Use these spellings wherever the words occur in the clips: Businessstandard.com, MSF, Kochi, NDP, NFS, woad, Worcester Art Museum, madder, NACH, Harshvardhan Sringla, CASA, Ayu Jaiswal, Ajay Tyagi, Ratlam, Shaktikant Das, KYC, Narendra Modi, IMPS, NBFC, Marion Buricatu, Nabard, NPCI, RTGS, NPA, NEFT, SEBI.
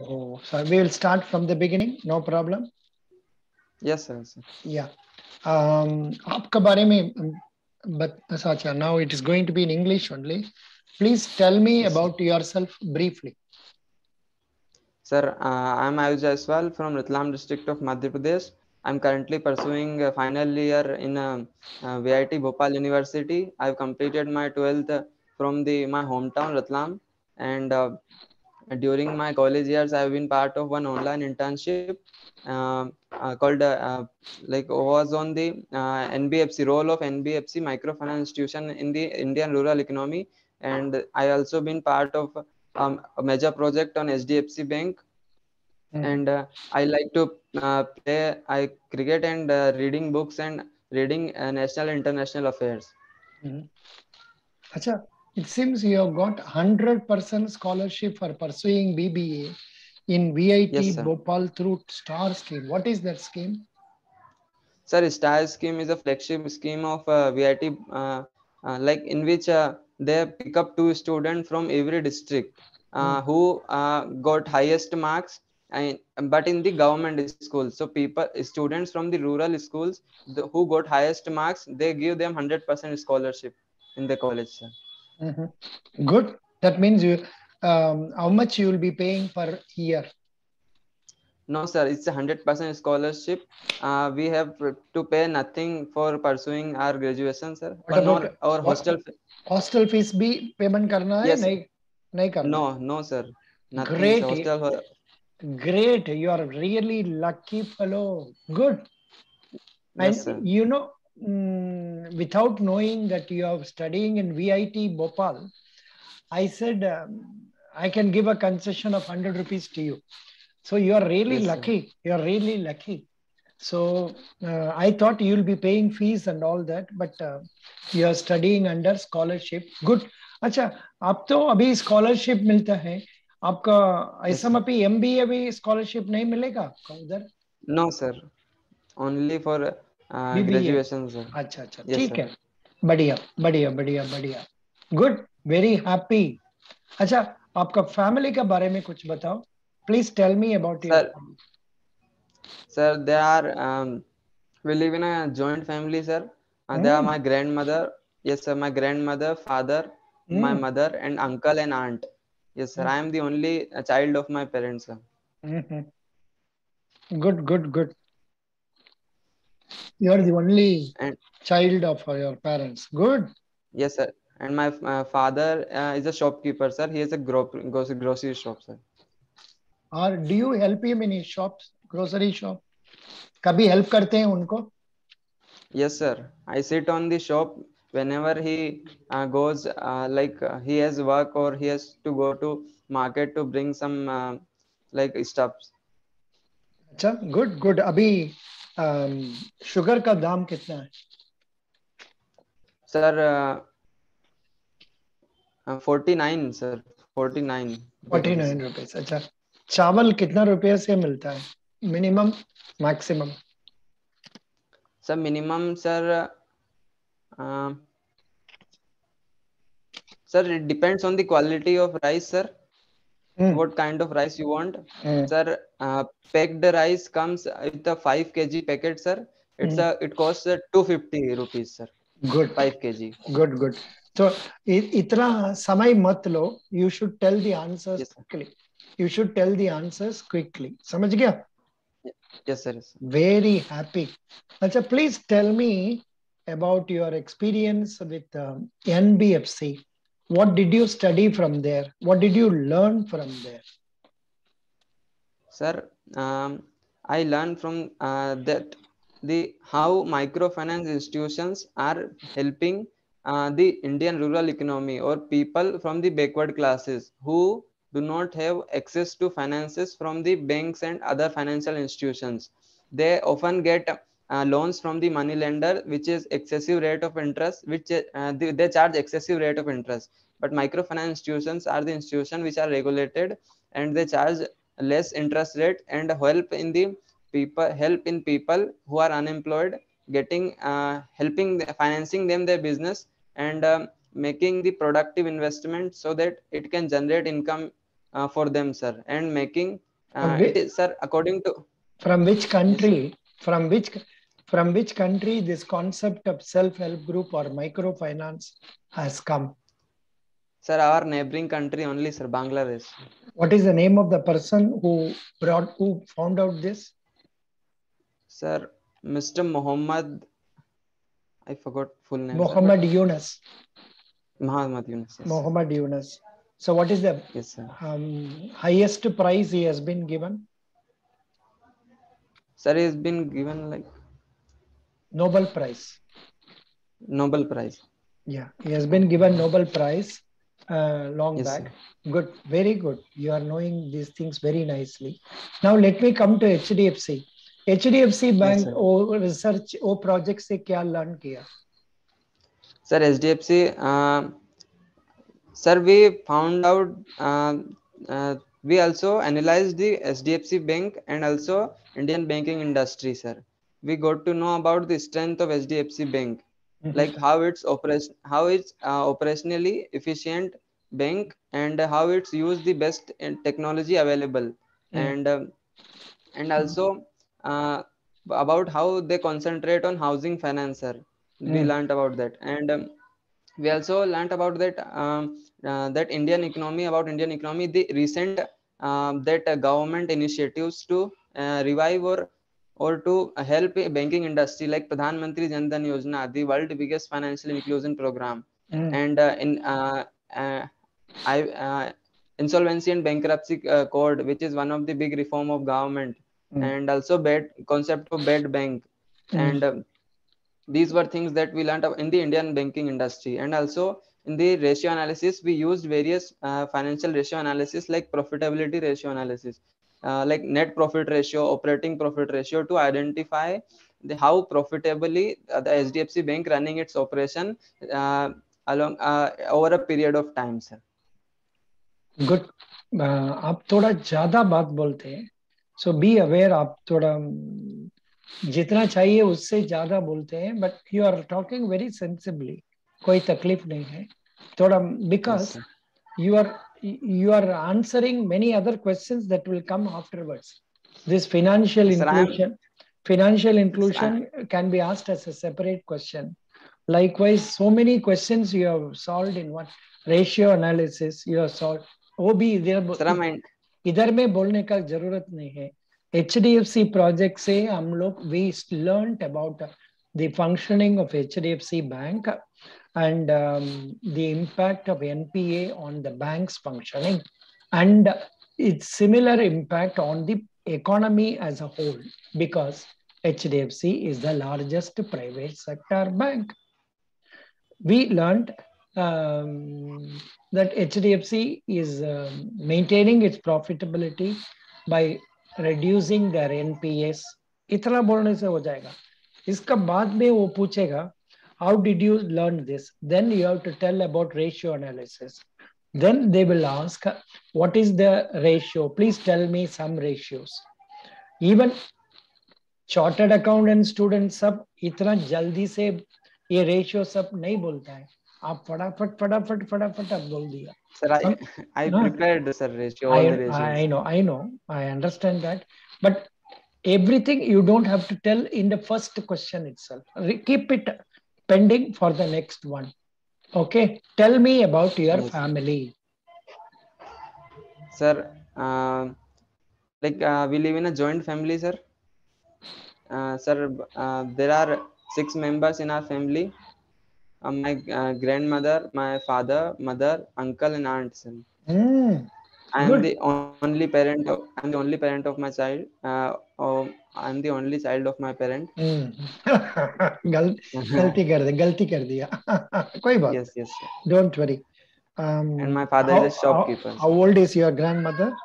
Oh, so we will start from the beginning, no problem. Yes, sir. Yeah. Aapka baare mein, but Sacha, now it is going to be in English only. Please tell me about yourself briefly. Sir, I'm Ayu Jaiswal from Ratlam district of Madhya Pradesh. I'm currently pursuing a final year in VIT Bhopal University. I've completed my 12th from my hometown Ratlam, and during my college years, I've been part of one online internship called was on the NBFC, role of NBFC microfinance institution in the Indian rural economy, and I also been part of a major project on HDFC Bank. And I like to play cricket and reading books and reading national and international affairs. Achha, it seems you have got 100% scholarship for pursuing BBA in VIT Bhopal through STAR scheme. What is that scheme? Sir, STAR scheme is a flagship scheme of VIT, in which they pick up 2 students from every district who got highest marks. But in the government school, so students from the rural schools who got highest marks, they give them 100% scholarship in the college, sir. Good. That means you, how much you will be paying per year? No, sir, it's 100% scholarship. We have to pay nothing for pursuing our graduation, sir. But not our hostel. Hostel fees bhi payment karna hai? Yes. Nahi karna. No, sir. Nothing. Great. Great, you are really lucky fellow. Good. Yes, and you know, without knowing that you are studying in VIT Bhopal, I said, I can give a concession of 100 rupees to you. So you are really lucky. Sir. You are really lucky. So I thought you will be paying fees and all that, but you are studying under scholarship. Good. Achha, ab to abhi scholarship milta hai. आपका ऐसा में भी MBA भी scholarship नहीं मिलेगा उधर? No sir, only for graduation sir. अच्छा अच्छा ठीक है, बढ़िया बढ़िया बढ़िया बढ़िया, good, very happy. अच्छा आपका फैमिली के बारे में कुछ बताओ, please tell me about your family. Sir, they are we live in a joint family sir. They are my grandmother, yes sir, my grandmother, father, my mother, and uncle and aunt. Yes, sir. I am the only child of my parents, sir. Good, good, good. You are the only child of your parents. Good. Yes, sir. And my father is a shopkeeper, sir. He has a grocery shop, sir. Or do you help him in his shops, grocery shop? Kabhi help karte hain unko? Yes, sir. I sit on the shop. Whenever he goes, he has work or he has to go to market to bring some stuffs. Achha, good, good. Abhi sugar ka daam kitna hai? Sir, 49, sir. 49. 49 rupees. Achha. Chawal kitna rupees se milta hai? Minimum, maximum? Sir, minimum, sir. Sir, it depends on the quality of rice, sir. What kind of rice you want. Sir, packed rice comes with a 5 kg packet, sir. It's it costs 250 rupees, sir. Good. 5 kg. Good, good. So, itna samay mat lo. You should tell the answers quickly. You should tell the answers quickly. Samajh gaya? Yes, sir. Yes, sir. Very happy. Achha, please tell me about your experience with NBFC. What did you study from there? What did you learn from there? Sir, I learned from that how microfinance institutions are helping the Indian rural economy or people from the backward classes who do not have access to finances from the banks and other financial institutions. They often get loans from the money lender, which is excessive rate of interest, which they charge excessive rate of interest. But microfinance institutions are the institutions which are regulated, and they charge less interest rate and help in people who are unemployed, financing them their business and making the productive investment so that it can generate income for them, sir, and making it is, sir, according to from which country this concept of self-help group or microfinance has come? Sir, our neighboring country only, sir, Bangladesh. What is the name of the person who found out this? Sir, Mr. Muhammad, I forgot full name. Muhammad Yunus. Muhammad Yunus. Yes. Muhammad Yunus. So what is the highest prize he has been given? Sir, he has been given like Nobel Prize. Nobel Prize. Yeah, he has been given Nobel Prize long back. Sir. Good, very good. You are knowing these things very nicely. Now let me come to HDFC. HDFC Bank research or project se kya learn kiya? Sir, HDFC, sir, we found out, we also analyzed the HDFC Bank and also Indian banking industry, sir. We got to know about the strength of HDFC Bank. Like how it's operationally efficient bank and how it's used the best technology available, and also about how they concentrate on housing finance, sir. We learnt about that, and we also learnt about that Indian economy, the recent government initiatives to revive or to help a banking industry like Pradhan Mantri Jan Dhan Yojana, the world biggest financial inclusion program, and insolvency and bankruptcy code, which is one of the big reform of government, and also concept of bad bank, and these were things that we learned in the Indian banking industry. And also in the ratio analysis, we used various financial ratio analysis like profitability ratio analysis. Like net profit ratio, operating profit ratio, to identify how profitably the HDFC Bank running its operation over a period of time, sir. Good. आप थोड़ा ज़्यादा बात बोलते हैं, so be aware. आप थोड़ा जितना चाहिए उससे ज़्यादा बोलते हैं, but you are talking very sensibly. कोई तकलीफ नहीं है. थोड़ा because you are answering many other questions that will come afterwards. This financial inclusion can be asked as a separate question. Likewise, so many questions you have solved in one ratio analysis. You have solved. वो भी इधर में बोलने का जरूरत नहीं है. HDFC project से हम लोग we learnt about the functioning of HDFC Bank and the impact of NPA on the bank's functioning and its similar impact on the economy as a whole, because HDFC is the largest private sector bank. We learned that HDFC is maintaining its profitability by reducing their NPAs. इतना बोलने से हो जाएगा. इसका बाद में वो पूछेगा, how did you learn this? Then you have to tell about ratio analysis. Then they will ask, what is the ratio? Please tell me some ratios. Even chartered accountant students sab itna jaldi se ye ratio sab nahi bolta hai. Aap फटाफट आप बोल दिया. Sir, I prepared, sir, ratio. I know. I understand that. But everything you don't have to tell in the first question itself. Keep it pending for the next one. Okay, tell me about your family. Sir, we live in a joint family, sir. There are 6 members in our family. My grandmother, my father, mother, uncle, and aunt, sir. I'm the only parent of my child. I'm the only child of my parent. Galti kar diya. Koi baat. Yes. Sir. Don't worry. And my father is a shopkeeper. How old is your grandmother?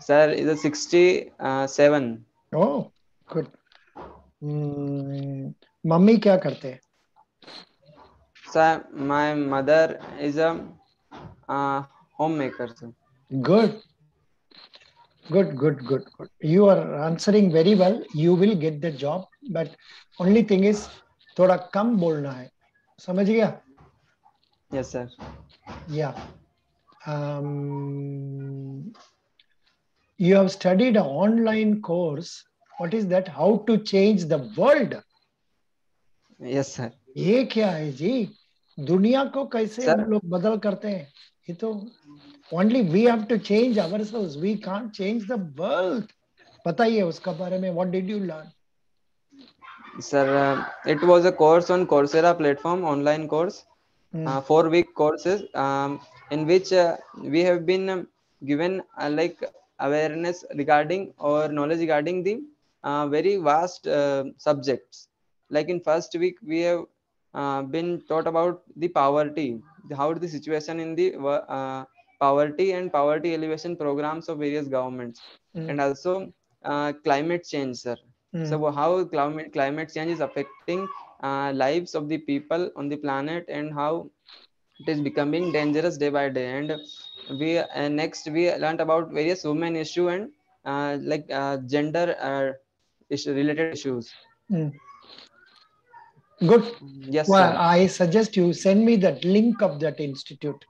Sir, is a 67. Oh, good. Mummy kya karte hai? Sir, my mother is a homemaker, sir. Good. You are answering very well. You will get the job, but only thing is, thoda kam bolna hai. Samajh gaya? Yes, sir. Yeah. You have studied an online course. What is that? How to change the world? Yes, sir. ये क्या है जी? दुनिया को कैसे हम लोग बदल करते हैं? ये तो only we have to change ourselves. We can't change the world. बताइए उसका बारे में. What did you learn? Sir, it was a course on Coursera platform, online course, 4-week courses, in which we have been given like awareness regarding or knowledge regarding the very vast subjects. Like in first week, we have been taught about the poverty, how the situation in the poverty and poverty elevation programs of various governments, and also climate change, sir. So how climate change is affecting lives of the people on the planet and how it is becoming dangerous day by day. And we next we learned about various women issue and gender issue related issues. Good. Yes. Well, sir. I suggest you send me that link of that institute.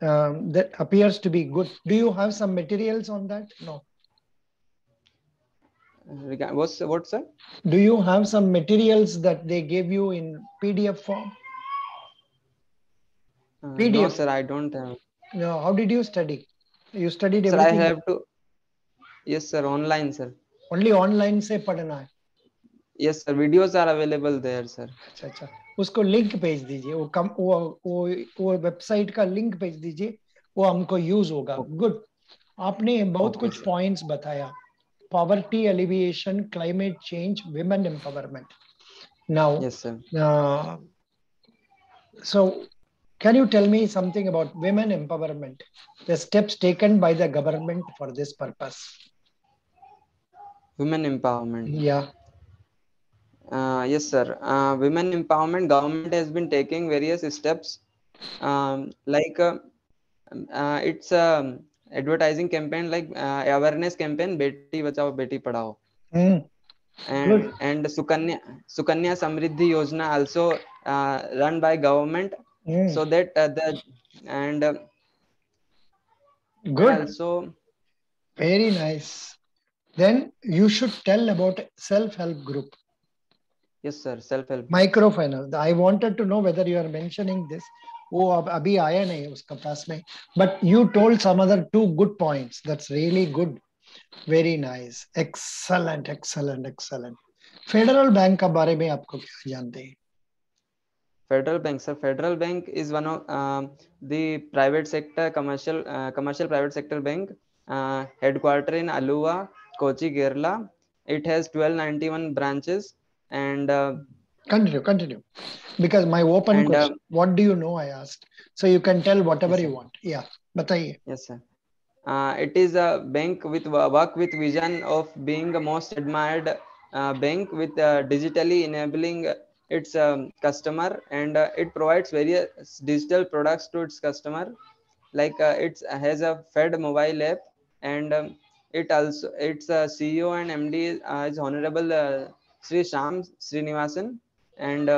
That appears to be good. Do you have some materials on that? No. What, sir? Do you have some materials that they gave you in PDF form? PDF? No, sir, I don't have. No, how did you study? You studied everything? Sir, I have to. Yes, sir, online, sir. Only online se padhna hai. Yes, sir, videos are available there, sir. Achha, achha. Usko link bhej dijiye, wo website ka link bhej dijiye, wo humko use hoga. Good. Aapne bahut kuch points bataya. Poverty alleviation, climate change, women empowerment. Now, yes, sir. So can you tell me something about women empowerment, the steps taken by the government for this purpose? Women empowerment. Yeah. Yes, sir. Women empowerment, government has been taking various steps. It's advertising campaign like awareness campaign, Beti Bachao Beti Padhao, and Sukanya Samridhi Yojana also run by government, so that good. Also, very nice. Then you should tell about self-help group. Yes, sir. Self-help microfinance. I wanted to know whether you are mentioning this. But you told some other 2 good points. That's really good. Very nice. Excellent, excellent, excellent. Federal Bank ke baare mein aapko kya jante hain? Federal Bank, sir. Federal Bank is one of the private sector, commercial private sector bank, headquartered in Aluva, Kochi, Kerala. It has 1291 branches and... Continue. Because my open question, what do you know, I asked. So you can tell whatever you want. Yeah. Bataiye. Yes, sir. It is a bank with work with vision of being the most admired bank with digitally enabling its customer, and it provides various digital products to its customer. Like it has a Fed mobile app, and it also its CEO and MD is Honorable Sri Shams Srinivasan. And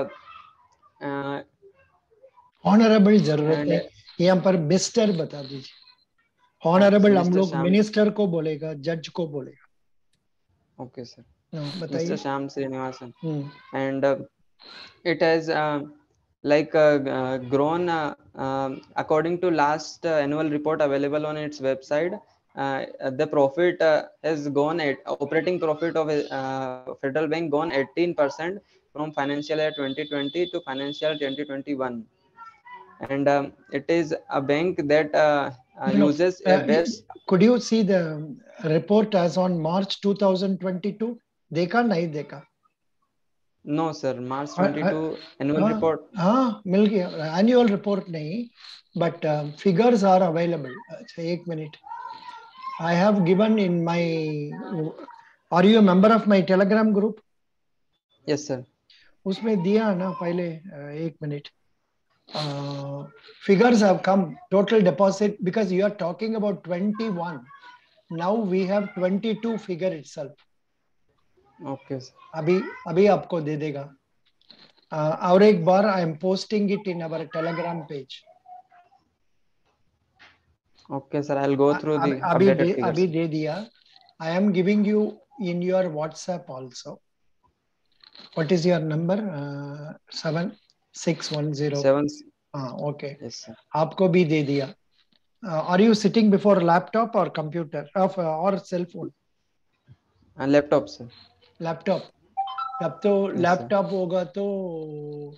honorable जरूरत है यहाँ पर mister बता दीजिए. Honorable हम लोग minister को बोलेगा, जज को बोलेगा. Okay, sir. बताइए. Mr. Shams Srinivasan. And it has grown according to last annual report available on its website. The profit has gone at operating profit of Federal Bank gone 18% from financial year 2020 to financial 2021, and it is a bank that uses a best. Could you see the report as on March 2022? Dekha nahi dekha? No, sir. March 22 annual report. Mil gaya. Annual report nahi, but figures are available. Achha, 1 minute. I have given in my. Are you a member of my Telegram group? Yes, sir. Usme diya na pahle 1 minute. Figures have come. Total deposit, because you are talking about 21. Now we have 22 figure itself. Okay, sir. Abhi aapko de dega. Aur ek bar I am posting it in our Telegram page. Okay, sir. I'll go through the updated figures. Abhi de diya. I am giving you in your WhatsApp also. What is your number? 7610. Okay. Yes, sir. Aapko bhi de diya. Are you sitting before laptop or computer or cell phone? Laptop, sir. Laptop. Jab to laptop hoga to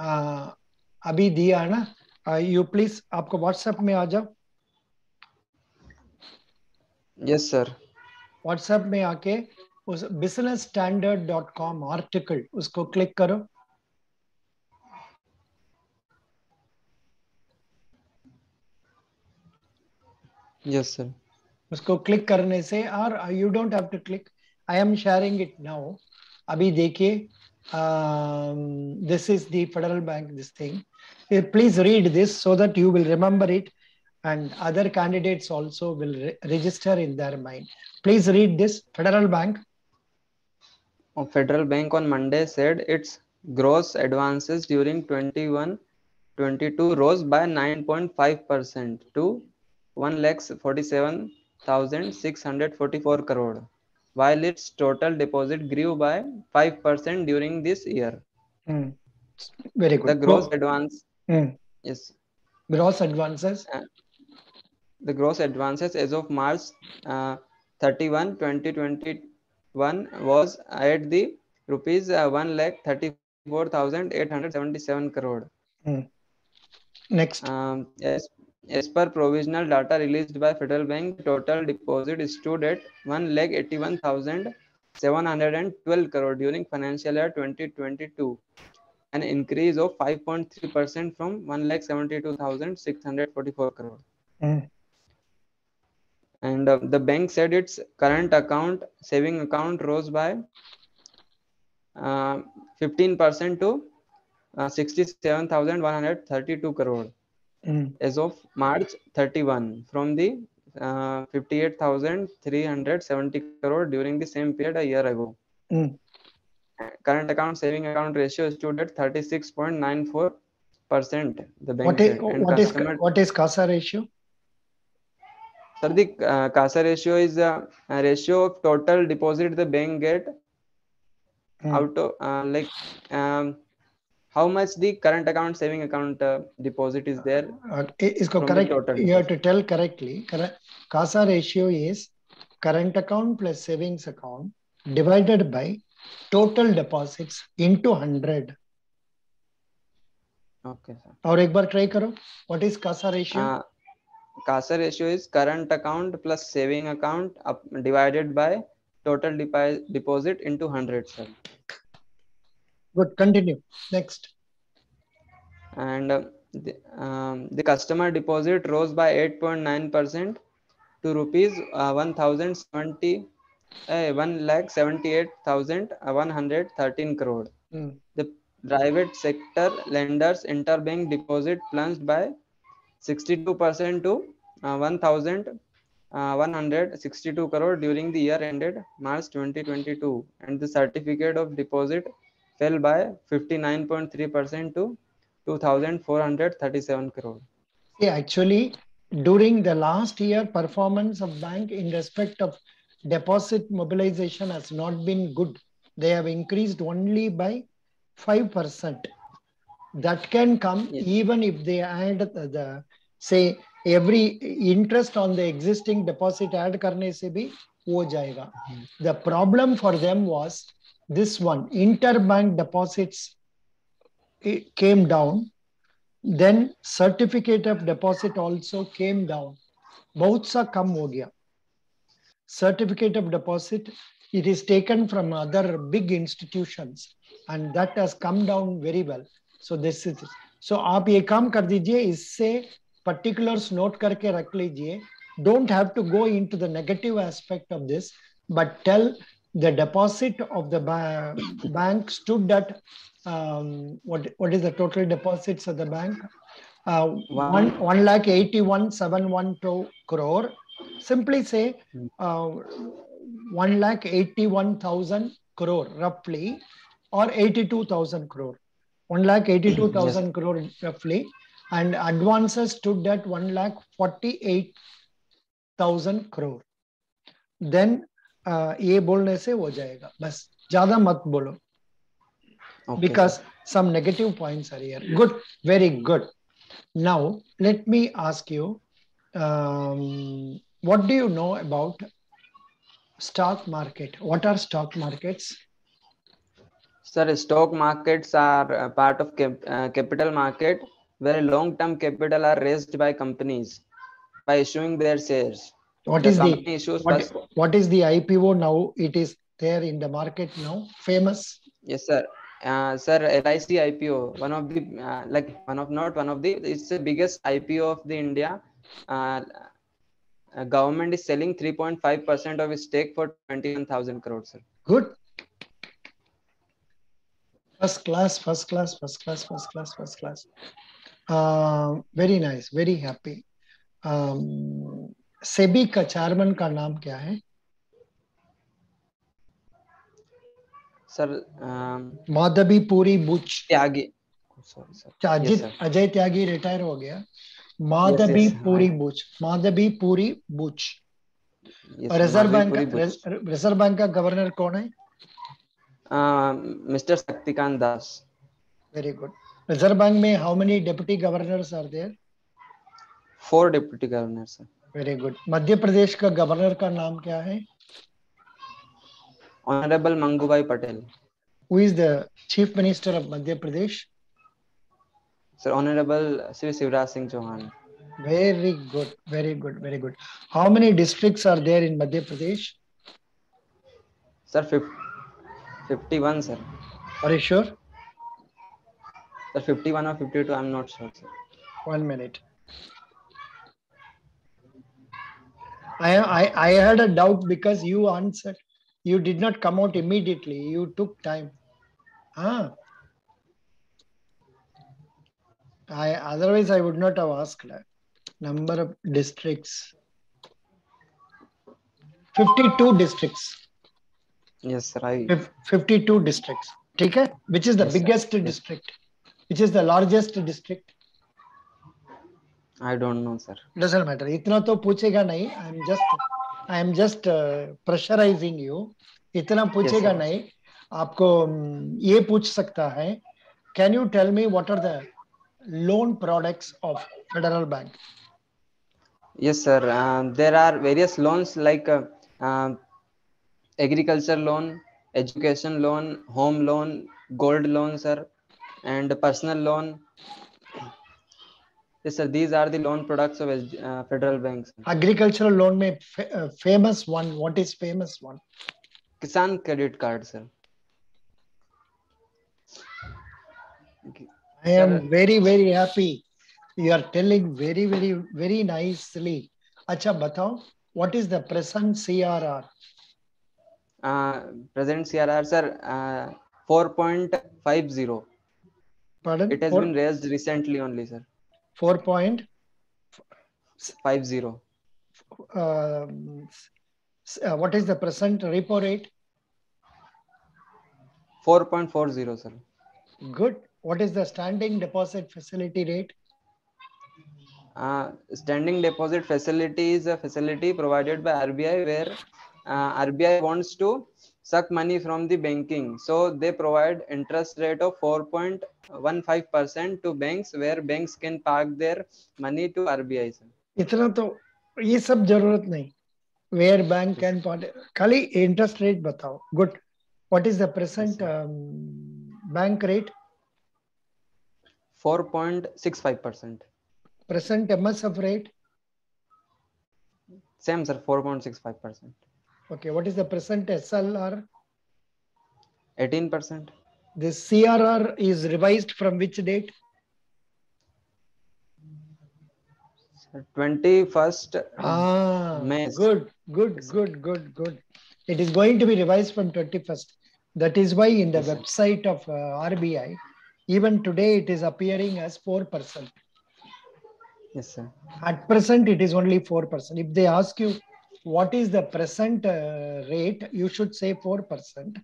abhi diya na. You please aapko WhatsApp mein aa jao. Yes, sir. WhatsApp mein aake उस Businessstandard.com article उसको click करो. Yes, sir. उसको click करने से और you don't have to click. I am sharing it now. अभी देखिए this is the Federal Bank this thing. Please read this so that you will remember it and other candidates also will register in their mind. Please read this. Federal Bank. Federal Bank on Monday said its gross advances during 21-22 rose by 9.5% to 1,47,644 crore, while its total deposit grew by 5% during this year. Very good. The gross advance. Yes. Gross advances. The gross advances as of March 31, 2020. One was at the rupees 1,34,877 crore. Next. As per provisional data released by Federal Bank, total deposit stood at 1,81,712 crore during financial year 2022, an increase of 5.3% from 1,72,644 crore. And the bank said its current account, saving account rose by 15% to 67,132 crore as of March 31 from the 58,370 crore during the same period a year ago. Current account, saving account ratio stood at 36.94%. The bank what is CASA ratio? Sir, the CASA ratio is a ratio of total deposit the bank get out of how much the current account, saving account deposit is there. Isko correct. You have to tell correctly. Correct. CASA ratio is current account plus savings account divided by total deposits into 100. Okay, sir. Aur ek bar try karo. What is CASA ratio? CASA ratio is current account plus saving account divided by total deposit into 100, sir. Good, continue. Next. And the customer deposit rose by 8.9% to rupees 1,78,113 crore. The private sector lenders interbank deposit plunged by 62% to 1,162 crore during the year ended March 2022, and the certificate of deposit fell by 59.3% to 2,437 crore. Yeah, actually, during the last year, performance of bank in respect of deposit mobilization has not been good. They have increased only by 5%. That can come even if they add the say every interest on the existing deposit add karne se bhi ho jayega. The problem for them was this one, interbank deposits came down, then certificate of deposit also came down. Bahut sa kam ho gaya. Certificate of deposit, it is taken from other big institutions and that has come down very well. So this is so. आप ये काम कर दीजिए, इससे particulars note करके रख लीजिए. Don't have to go into the negative aspect of this, but tell the deposit of the bank stood at what is the total deposits of the bank? 1,81,712 crore. Simply say 1,81,000 crore roughly, or 82,000 crore. 1,82,000 crore roughly, and advances stood at 1,48,000 crore. Then ये बोलने से हो जाएगा बस ज़्यादा मत बोलो. Okay. Because some negative points are here. Good, very good. Now let me ask you, what do you know about stock market? What are stock markets? Sir, stock markets are a part of capital market where long-term capital are raised by companies by issuing their shares. What is the IPO now? It is there in the market now, famous. Yes, sir. Sir, LIC IPO, one of the it's the biggest IPO of the India. Government is selling 3.5% of its stake for 21,000 crores. Sir. Good. First class. Very nice, very happy. SEBI ka chairman ka naam kya hai? Sir, Madhabi Puri Buch. Tyagi. Sorry, sir. Yes, sir. Ajay Tyagi retire ho gaya. Madhabi Puri Buch. Madhabi Puri Buch. Yes, Reserve Bank ka governor kaun hai? Mr. Shaktikant Das. Very good. Reserve Bank mein how many deputy governors are there? 4 deputy governors, sir. Very good. Madhya Pradesh ka governor ka naam kya hai? Honorable Mangubai Patel. Who is the Chief Minister of Madhya Pradesh? Sir, Honorable Shivraj Singh Chauhan. Very good, very good, very good. How many districts are there in Madhya Pradesh? Sir, 51, sir. Are you sure? Sir, 51 or 52, I'm not sure, sir. 1 minute. I had a doubt because you answered. You did not come out immediately. You took time. Ah. Otherwise, I would not have asked. Number of districts. 52 districts. Yes, sir. 52 districts. Okay? Which is the biggest district? Which is the largest district? I don't know, sir. Doesn't matter. Itna to puchega nahi. I am just pressurizing you. Itna puchega nahi. Aapko ye puch sakta hai. Can you tell me what are the loan products of Federal Bank? Yes, sir. There are various loans like agriculture loan, education loan, home loan, gold loan, sir, and personal loan. Yes, sir. These are the loan products of Federal Banks. Agricultural loan mein famous one. What is famous one? Kisan credit card, sir. Okay. I am very, very happy. You are telling very, very, very nicely. Acha, batao. What is the present CRR? Present CRR, sir, 4.50. Pardon? It has been raised recently only, sir. 4.50. What is the present repo rate? 4.40, sir. Good. What is the standing deposit facility rate? Standing deposit facility is a facility provided by RBI where RBI wants to suck money from the banking. So they provide interest rate of 4.15% to banks where banks can park their money to RBI. Itna to ye sab jarurat nahi. Where bank can park. Khali interest rate batao. Good. What is the present bank rate? 4.65%. Present MSF rate? Same, sir. 4.65%. Okay, what is the present SLR? 18%. This CRR is revised from which date? 21st May. Good. It is going to be revised from 21st. That is why in the website of RBI, even today it is appearing as 4%. Yes, sir. At present, it is only 4%. If they ask you, what is the present rate? You should say 4%.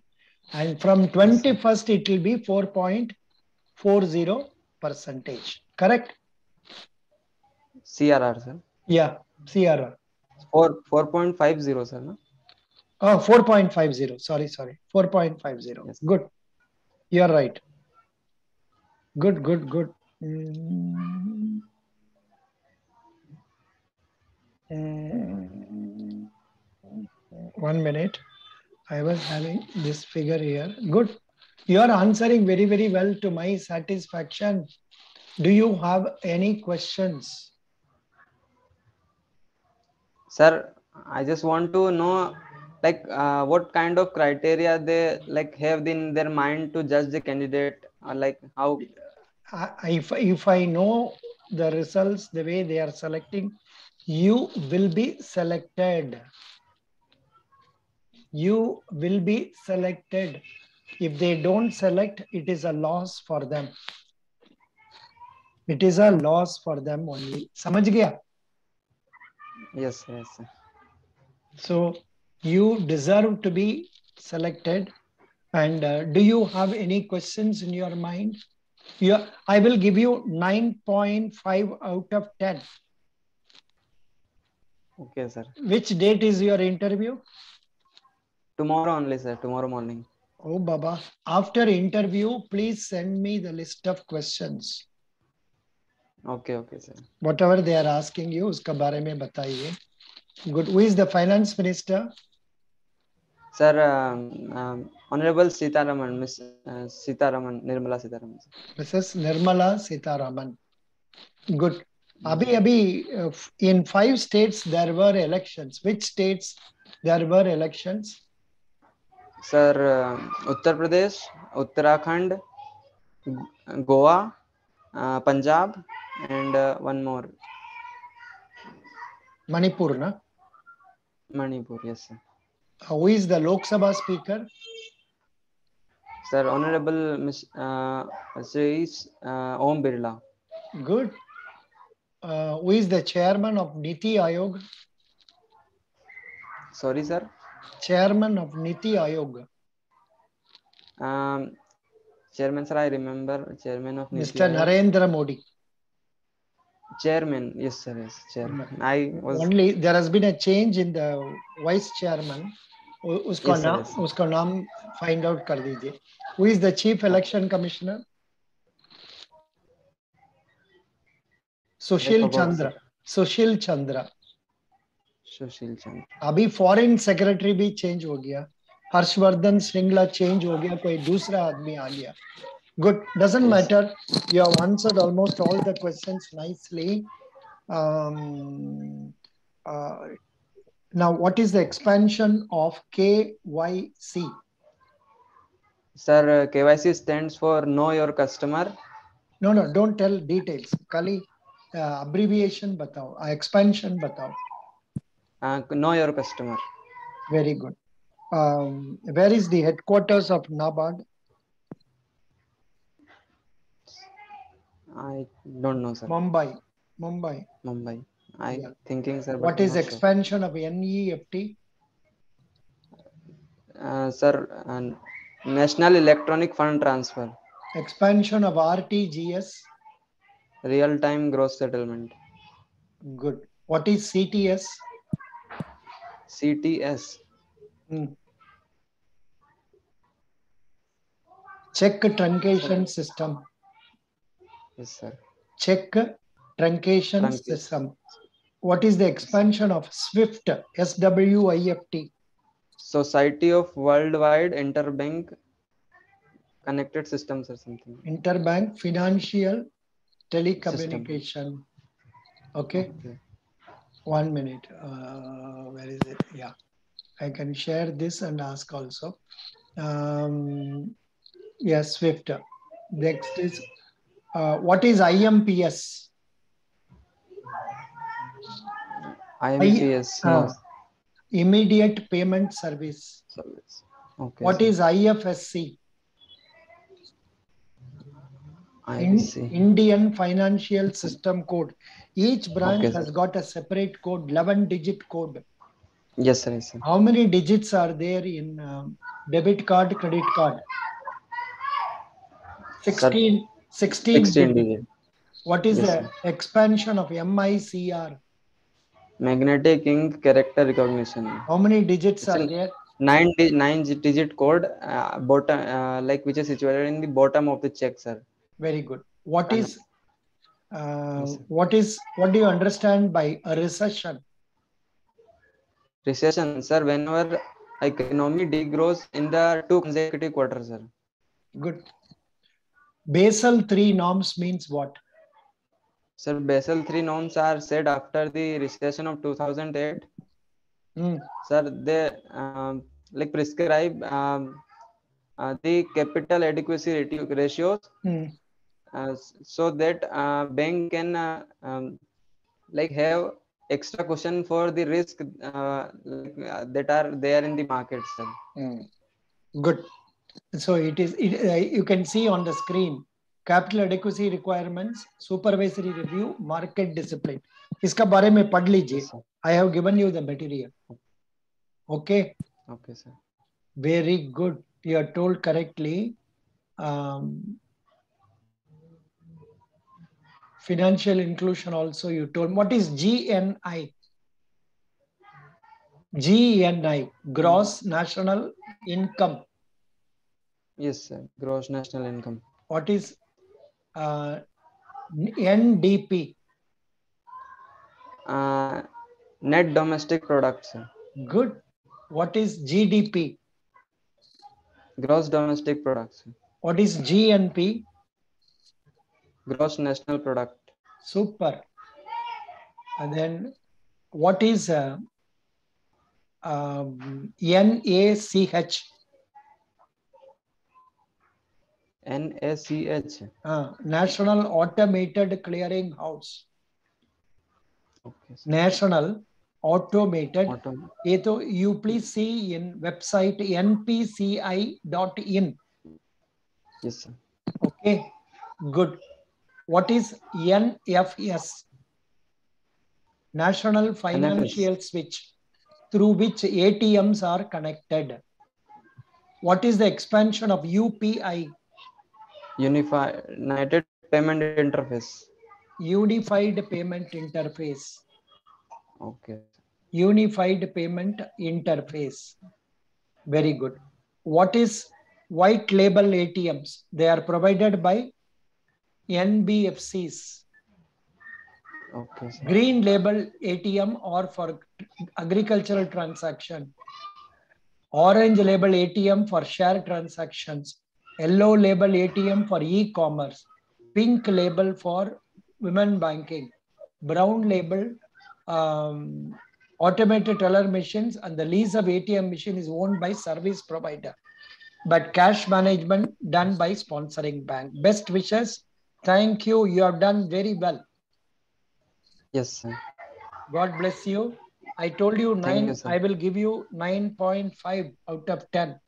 And from 21st, it will be 4.40%. Correct? CRR, sir. Yeah, CRR. Or 4.50, sir, no? Oh, 4.50. Sorry. 4.50. Yes. Good. You are right. Good. One minute. I was having this figure here. Good. You are answering very, very well to my satisfaction. Do you have any questions? Sir, I just want to know, like, what kind of criteria they like have in their mind to judge the candidate, or like how? If I know the results, the way they are selecting, you will be selected. You will be selected. If they don't select, it is a loss for them. It is a loss for them only. Samajh gaya? Yes. Sir. So, you deserve to be selected. And do you have any questions in your mind? Yeah, I will give you 9.5 out of 10. Okay, sir. Which date is your interview? Tomorrow only, sir. Tomorrow morning. Oh, Baba. After interview, please send me the list of questions. Okay, sir. Whatever they are asking you, uska bare mein bataiye. Good. Who is the finance minister? Sir, Honorable Sitaraman, Miss Sitaraman, Nirmala Sitaraman. Mrs. Nirmala Sitaraman. Good. Abhi, in 5 states there were elections. Which states there were elections? Sir, Uttar Pradesh, Uttarakhand, Goa, Punjab, and one more. Manipur, na? Manipur, yes, sir. Who is the Lok Sabha Speaker? Sir, Honorable Ms. Om Birla. Good. Who is the Chairman of Niti Ayog? Sorry, sir? Chairman of Niti Ayog. Chairman, sir, I remember. Chairman of Niti Mr. Ayog. Narendra Modi. Chairman, yes, sir, yes, chairman. I was only there has been a change in the vice chairman. Usko yes, naam, yes. Usko naam find out kar dijiye. Who is the Chief Election Commissioner? Sushil Chandra. Abhi Foreign Secretary bhi change ho gaya. Harshvardhan Sringla change ho gaya. Koi dusra aadmi aa gaya. Good. Doesn't matter. You have answered almost all the questions nicely. Now, what is the expansion of KYC? Sir, KYC stands for Know Your Customer. No, don't tell details. Kali, abbreviation batao, expansion batao. Know Your Customer. Very good. Where is the headquarters of NABARD? I don't know, sir. Mumbai. I'm thinking, sir. What is expansion sure. of NEFT? Sir, National Electronic Fund Transfer. Expansion of RTGS? Real-time gross settlement. Good. What is CTS? CTS. Check truncation system. Yes, sir. Check truncation system. What is the expansion of SWIFT? SWIFT. Society of Worldwide Interbank Connected Systems or something. Interbank Financial Telecommunication. System. Okay. 1 minute. Where is it? Yeah. I can share this and ask also. Yes, SWIFT. Next is... what is IMPS? IMPS. Immediate Payment Service. Okay, what is IFSC? Indian Financial System Code. Each branch has got a separate code, 11-digit code. Yes, sir. How many digits are there in debit card, credit card? 16. 16 digits. What is the expansion of MICR? Magnetic Ink Character Recognition. How many digits are there? Nine digit code, bottom, like which is situated in the bottom of the check, sir. Very good. What is, what do you understand by a recession? Recession, sir, whenever economy degrows in the 2 consecutive quarters, sir. Good. Basel III norms means what? Sir, Basel III norms are said after the recession of 2008. Sir, they like prescribe the capital adequacy ratios, so that bank can like have extra cushion for the risk that are there in the market, sir. Good. So it is. You can see on the screen. Capital adequacy requirements, supervisory review, market discipline. Iska baare mein pad lijiye. I have given you the material. Okay. Okay, sir. Very good. You are told correctly. Financial inclusion also you told. What is GNI? GNI, gross national income. Yes, sir. Gross national income. What is NDP? Net domestic product, sir. Good. What is GDP? Gross domestic product, sir. What is GNP? Gross national product. Super. And then what is NACH? NACH. National Automated Clearing House. Okay, National Automated. You please see in website npci.in. Yes, sir. Okay, good. What is NFS? National Financial Switch, through which ATMs are connected. What is the expansion of UPI? Unified Payment Interface. Unified Payment Interface. Okay. Unified Payment Interface. Very good. What is white label ATMs? They are provided by NBFCs. Okay. Sir. Green label ATM or for agricultural transaction. Orange label ATM for share transactions. Yellow label ATM for e-commerce, pink label for women banking, brown label automated teller machines, and the lease of ATM machine is owned by service provider, but cash management done by sponsoring bank. Best wishes. Thank you. You have done very well. Yes, sir. God bless you. I told you 9. Thank you, sir. I will give you 9.5 out of 10.